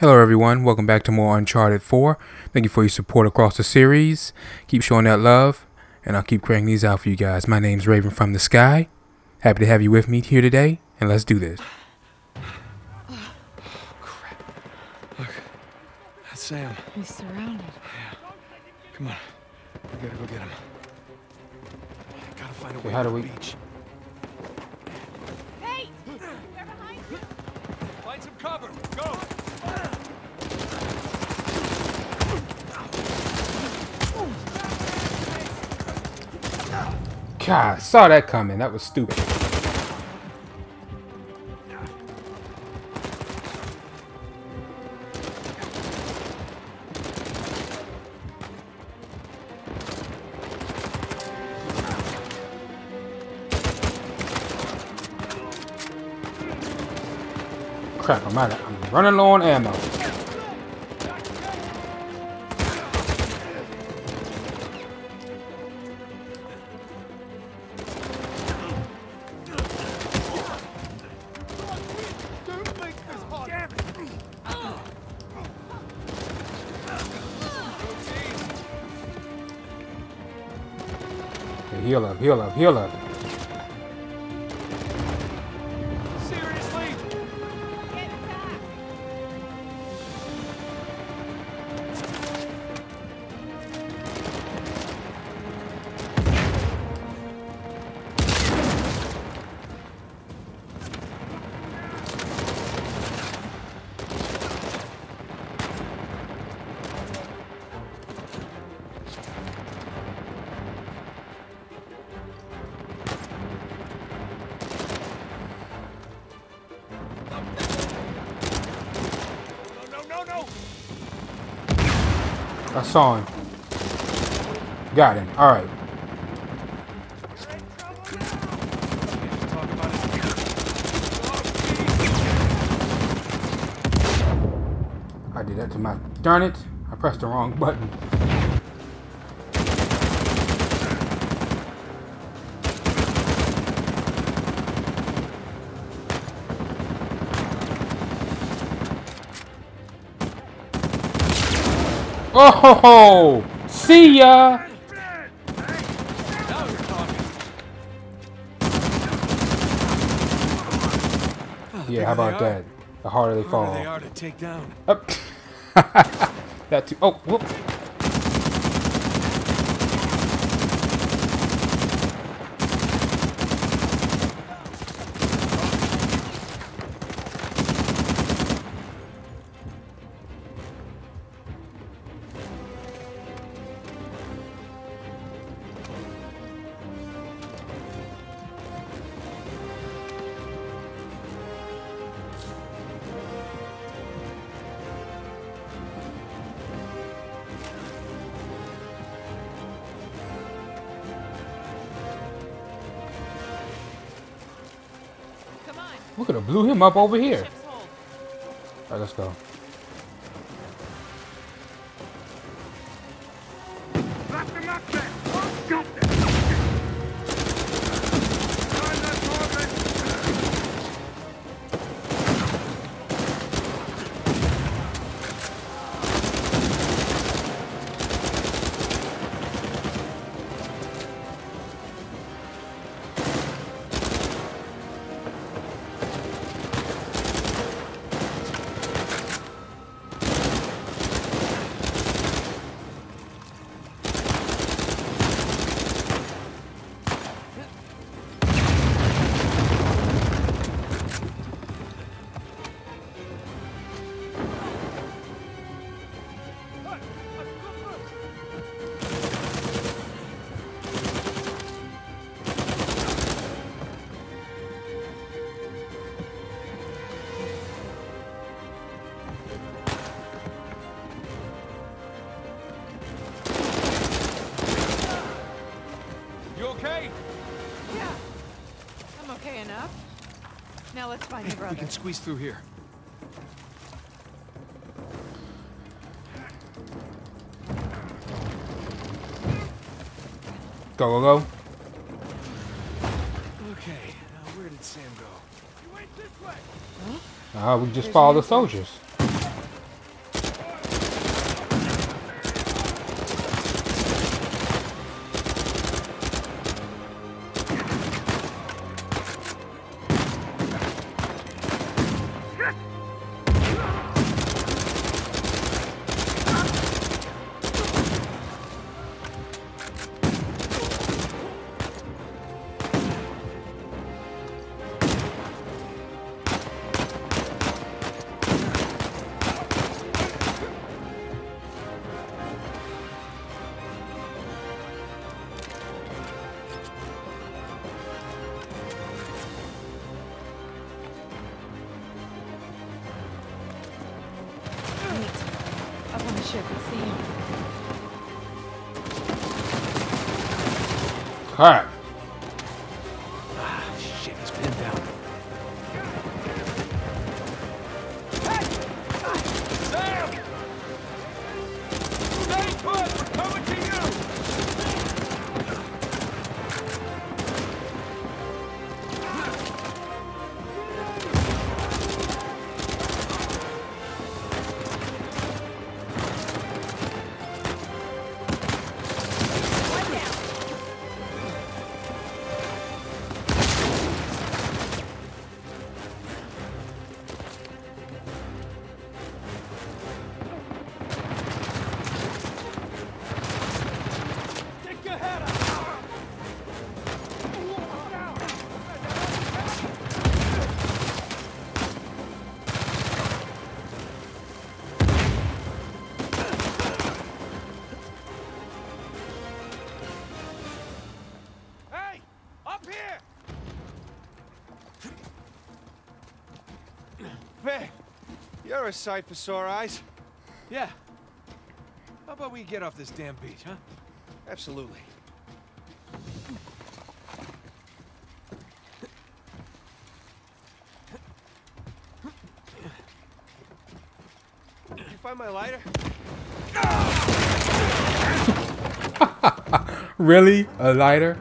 Hello everyone, welcome back to more Uncharted 4. Thank you for your support across the series. Keep showing that love, and I'll keep creating these out for you guys. My name's Raven from the Sky. Happy to have you with me here today, and let's do this. Oh, crap. Look, that's Sam. He's surrounded. Yeah. Come on, we gotta go get him. I gotta find a way to the beach. Hey! They're behind you! Find some cover, go! God, I saw that coming. That was stupid. Crap, I'm running low on ammo. Heal up, heal up, heal up. Seriously? Get back. I saw him. Got him. All right. I did that to my... Darn it. I pressed the wrong button. Oh ho ho! See ya! Yeah, how about that? The harder they fall. They are to take down. Up. That too. Oh, whoop. Look at him, blew him up over here. All right, let's go. Now let's find your brother. We can squeeze through here. Go, go, go. Okay, now where did Sam go? He went this way. Huh? We just follow the soldiers. Sure can see him. Alright. Ah, shit, he's pinned down. Sam! Stay put! We're coming to a sight for sore eyes. Yeah. How about we get off this damn beach, huh? Absolutely. Did you find my lighter? Really? A lighter?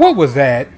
What was that?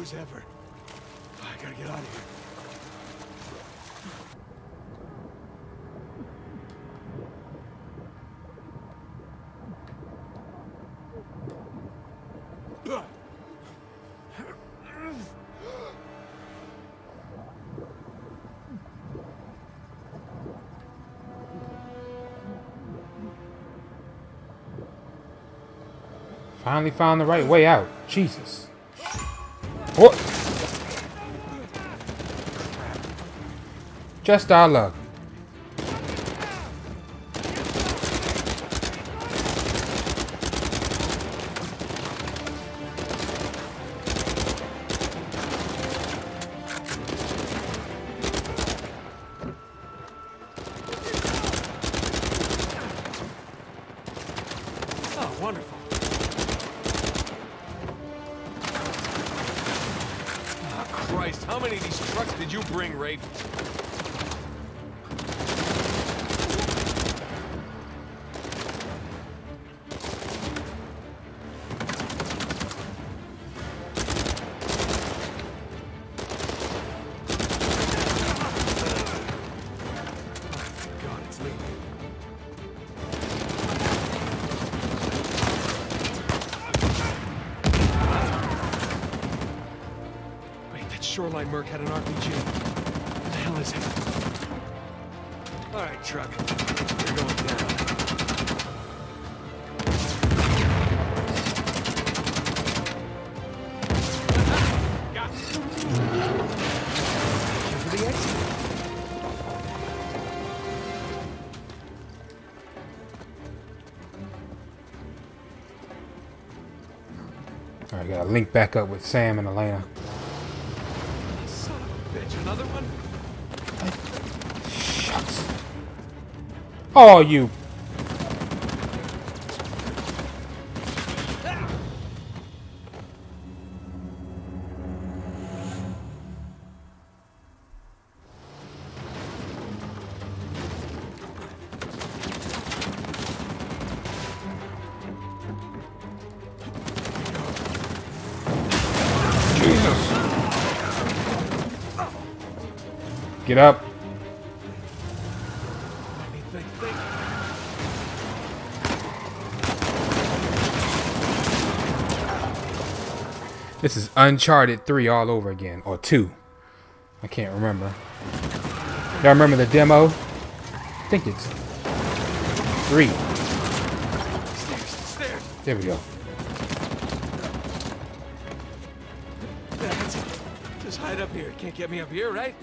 blue as ever. I gotta get out of here. Finally found the right way out. Jesus. What? Just our luck. Shoreline Merc had an RPG. What the hell is it? All right, truck. You're going down. Got you for the exit. All right, gotta link back up with Sam and Elena. Another one? Shucks. Oh, you. Get up. This is Uncharted 3 all over again, or 2. I can't remember. Y'all remember the demo? I think it's 3. Stairs. There we go. That's it. Just hide up here. Can't get me up here, right?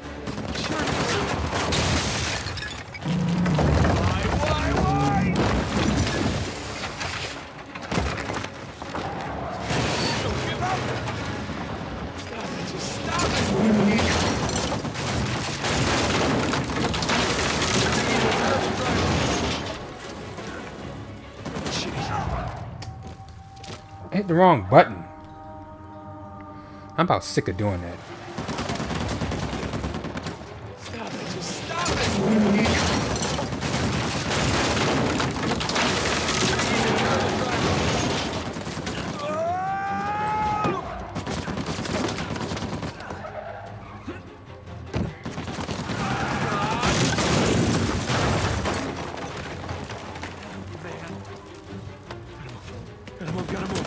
I hit the wrong button. I'm about sick of doing that. Stop it, just stop it. Gotta move.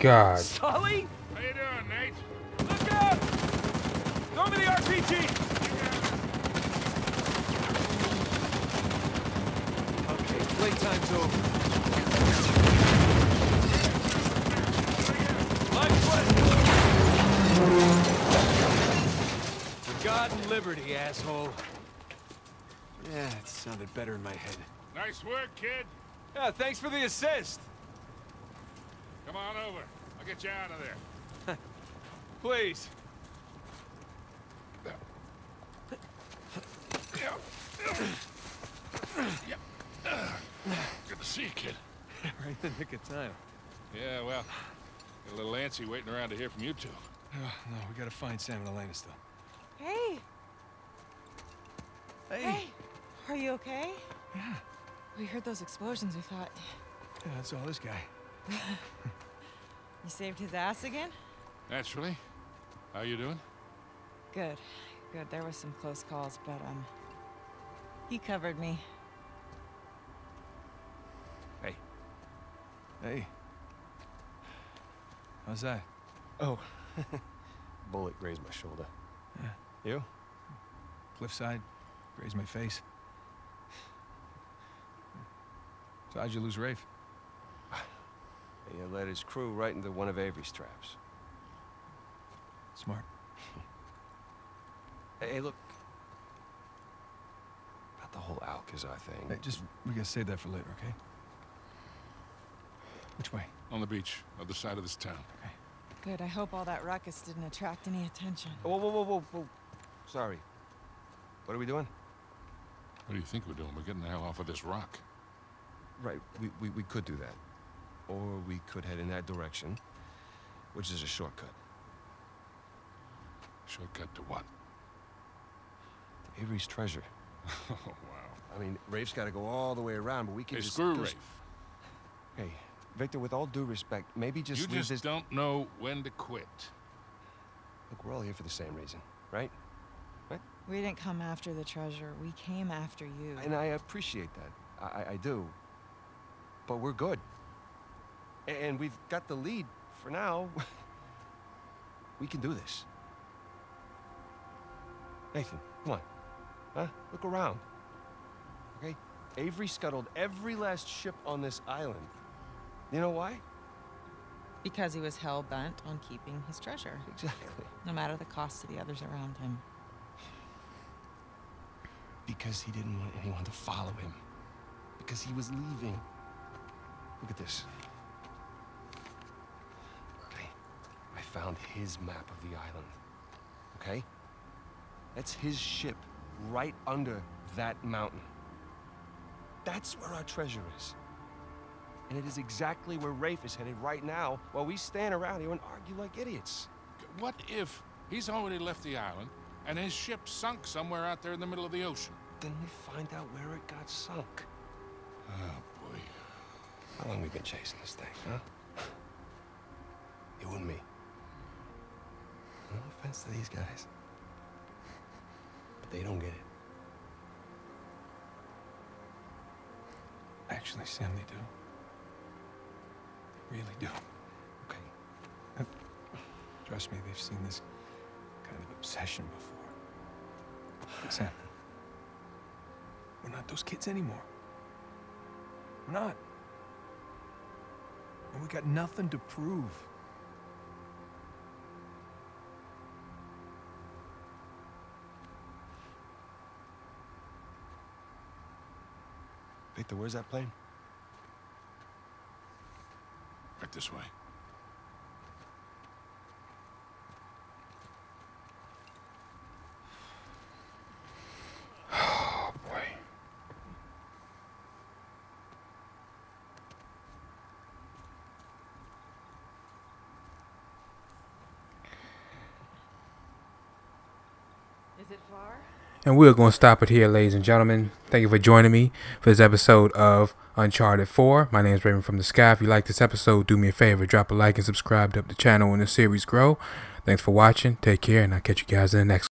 God. Sully? How you doing, Nate? Look out! Throw me the RPG! Okay, playtime's over. For God and liberty, asshole. Yeah, it sounded better in my head. Nice work, kid. Yeah, thanks for the assist. Come on over. I'll get you out of there. Please. Good to see you, kid. Right in the nick of time. Yeah, well, Got a little antsy waiting around to hear from you two. No, we gotta find Sam and Elena still. Hey. Hey. Are you okay? Yeah. We heard those explosions, we thought. Yeah, that's all this guy. You saved his ass again? Naturally. How you doing? Good. Good. There was some close calls, but, he covered me. Hey. Hey. How's that? Oh. Bullet grazed my shoulder. Yeah. You? Cliffside. Grazed my face. So how'd you lose Rafe? He led his crew right into one of Avery's traps. Smart. Hey, look. About the whole Alcazar thing. Hey, just, we gotta save that for later, okay? Which way? On the beach, other side of this town. Okay. Good, I hope all that ruckus didn't attract any attention. Whoa, whoa, whoa, whoa, whoa. Sorry. What are we doing? What do you think we're doing? We're getting the hell off of this rock. Right, we could do that. Or we could head in that direction, which is a shortcut. Shortcut to what? To Avery's treasure. Oh, wow. I mean, Rafe's got to go all the way around, but we can just... Hey, screw Rafe. Hey, Victor, with all due respect, maybe just... You just don't know when to quit. Look, we're all here for the same reason, right? Right? We didn't come after the treasure. We came after you. And I appreciate that. I do. But we're good. And we've got the lead for now. We can do this. Nathan, come on. Huh? Look around. Okay? Avery scuttled every last ship on this island. You know why? Because he was hell-bent on keeping his treasure. Exactly. No matter the cost to the others around him. Because he didn't want anyone to follow him. Because he was leaving. Look at this. Found his map of the island, okay? That's his ship right under that mountain. That's where our treasure is. And it is exactly where Rafe is headed right now while we stand around here and argue like idiots. What if he's already left the island and his ship sunk somewhere out there in the middle of the ocean? Then we find out where it got sunk. Oh, boy. How long have we been chasing this thing, huh? You and me. No offense to these guys, but they don't get it. Actually, Sam, they do. They really do. Okay. Trust me, they've seen this kind of obsession before. Sam, we're not those kids anymore. We're not. And we got nothing to prove. Victor, where's that plane? Right this way. Oh, boy. Is it far? And we're going to stop it here, ladies and gentlemen. Thank you for joining me for this episode of Uncharted 4. My name is Raven from the Sky. If you like this episode, do me a favor. Drop a like and subscribe to help the channel and the series grow. Thanks for watching. Take care, and I'll catch you guys in the next one.